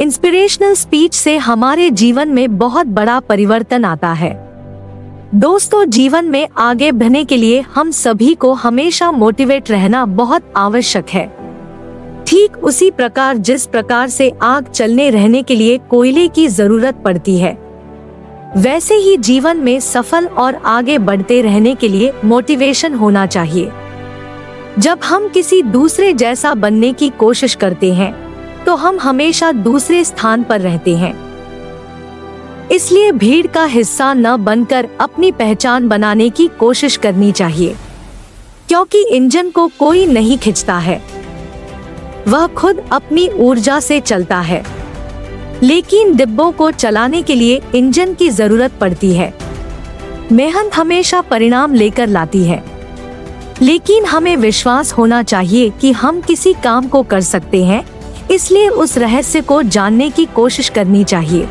Inspirational speech से हमारे जीवन में बहुत बड़ा परिवर्तन आता है। दोस्तों, जीवन में आगे बढ़ने के लिए हम सभी को हमेशा मोटिवेट रहना बहुत आवश्यक है। ठीक उसी प्रकार जिस प्रकार से आग चलने रहने के लिए कोयले की जरूरत पड़ती है, वैसे ही जीवन में सफल और आगे बढ़ते रहने के लिए मोटिवेशन होना चाहिए। जब हम किसी दूसरे जैसा बनने की कोशिश करते हैं तो हम हमेशा दूसरे स्थान पर रहते हैं। इसलिए भीड़ का हिस्सा न बनकर अपनी पहचान बनाने की कोशिश करनी चाहिए, क्योंकि इंजन को कोई नहीं खींचता है, वह खुद अपनी ऊर्जा से चलता है। लेकिन डिब्बों को चलाने के लिए इंजन की जरूरत पड़ती है। मेहनत हमेशा परिणाम लेकर लाती है, लेकिन हमें विश्वास होना चाहिए कि हम किसी काम को कर सकते हैं। इसलिए उस रहस्य को जानने की कोशिश करनी चाहिए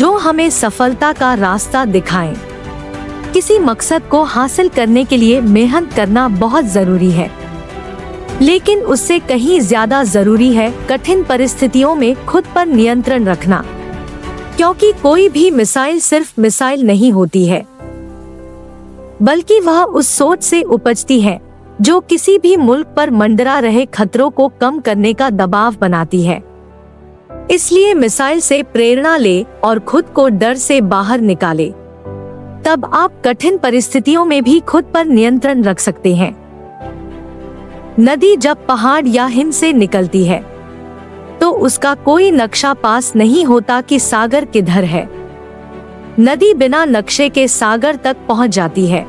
जो हमें सफलता का रास्ता दिखाए। किसी मकसद को हासिल करने के लिए मेहनत करना बहुत जरूरी है, लेकिन उससे कहीं ज्यादा जरूरी है कठिन परिस्थितियों में खुद पर नियंत्रण रखना, क्योंकि कोई भी मिसाइल सिर्फ मिसाइल नहीं होती है, बल्कि वह उस सोच से उपजती है जो किसी भी मुल्क पर मंडरा रहे खतरों को कम करने का दबाव बनाती है। इसलिए मिसाइल से प्रेरणा ले और खुद को डर से बाहर निकाले, तब आप कठिन परिस्थितियों में भी खुद पर नियंत्रण रख सकते हैं। नदी जब पहाड़ या हिम से निकलती है तो उसका कोई नक्शा पास नहीं होता कि सागर किधर है। नदी बिना नक्शे के सागर तक पहुंच जाती है,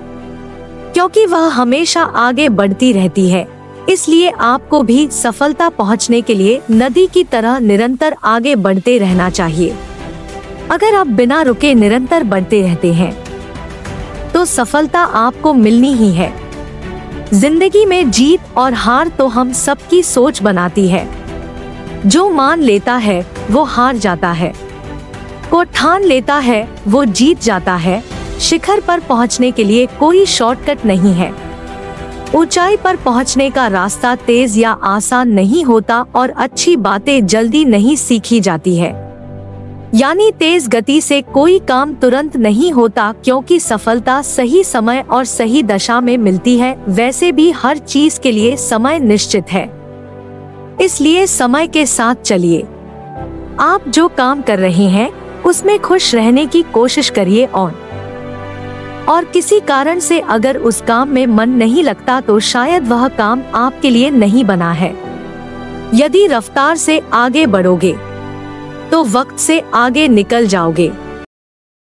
क्योंकि वह हमेशा आगे बढ़ती रहती है। इसलिए आपको भी सफलता पहुंचने के लिए नदी की तरह निरंतर आगे बढ़ते रहना चाहिए। अगर आप बिना रुके निरंतर बढ़ते रहते हैं तो सफलता आपको मिलनी ही है। जिंदगी में जीत और हार तो हम सबकी सोच बनाती है। जो मान लेता है वो हार जाता है, को ठान लेता है वो जीत जाता है। शिखर पर पहुंचने के लिए कोई शॉर्टकट नहीं है। ऊंचाई पर पहुंचने का रास्ता तेज या आसान नहीं होता और अच्छी बातें जल्दी नहीं सीखी जाती है, यानी तेज गति से कोई काम तुरंत नहीं होता, क्योंकि सफलता सही समय और सही दशा में मिलती है। वैसे भी हर चीज के लिए समय निश्चित है, इसलिए समय के साथ चलिए। आप जो काम कर रहे हैं उसमें खुश रहने की कोशिश करिए और किसी कारण से अगर उस काम में मन नहीं लगता तो शायद वह काम आपके लिए नहीं बना है। यदि रफ्तार से आगे बढ़ोगे तो वक्त से आगे निकल जाओगे।